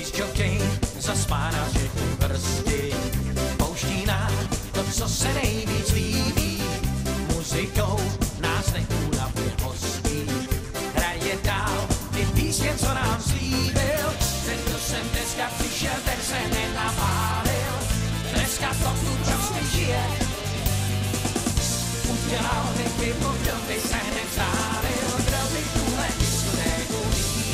příšťovky zaspá na všechny prsty. Pouští nám to, co se nejvíc líbí, muzikou nás neúnavně hostí. Hraje dál ty písně, co nám slíbil. Řekl jsem, dneska přišel, tak se nenapálil. Dneska to tu prostě žije. Udělal někdy, kdo by se nevzdálil, kdo by tuhle diskutéku viděl.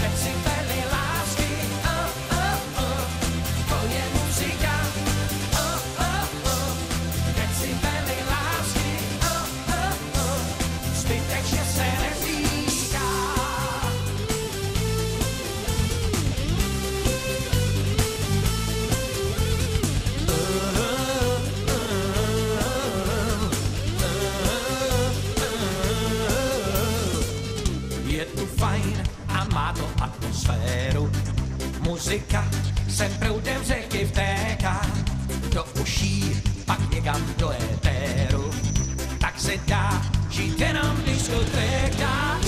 Teď si vedli lásky, to je muzika. Teď si vedli lásky, zbytek, že se netýká. Je tu fajn a má to atmosféru. Muzika se proudem řeky vtéká do uší, pak někam do éteru. Tak se dá žít jenom diskotéka.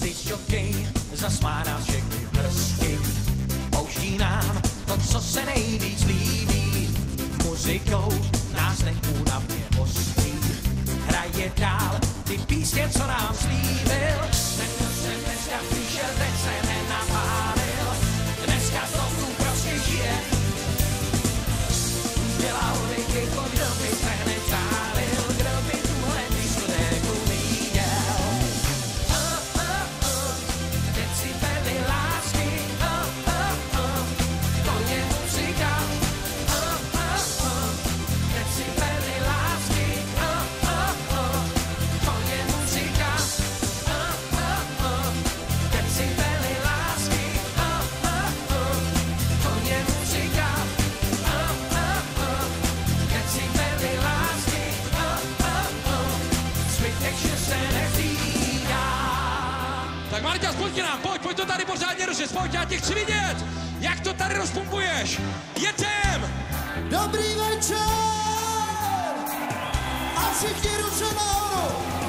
Když jockey zasmá nás všechny prsty, pouští nám to, co se nejvíc líbí, muzikou nás neúnavně hostí. Hraje dál ty písně, co nám slíbil. Řekl jsem, dneska přišel, teď se nenapálil. Dneska to tu prostě žije. Dělal lidi, kdo by se nevzdálil, kdo by tuhle diskotéku viděl. Teď si vedli lásky, to je muzika. Teď si vedli lásky, to je muzika. Teď si vedli lásky, to je muzika. Teď si vedli lásky, zbytek, že se netýká. Tak Marťa, spojď nám, pojď to tady pořádně rušit, spojď, já tě chci vidět, jak to tady rozpumpuješ. Jedem! Dobrý večer! A všichni ručeme horu!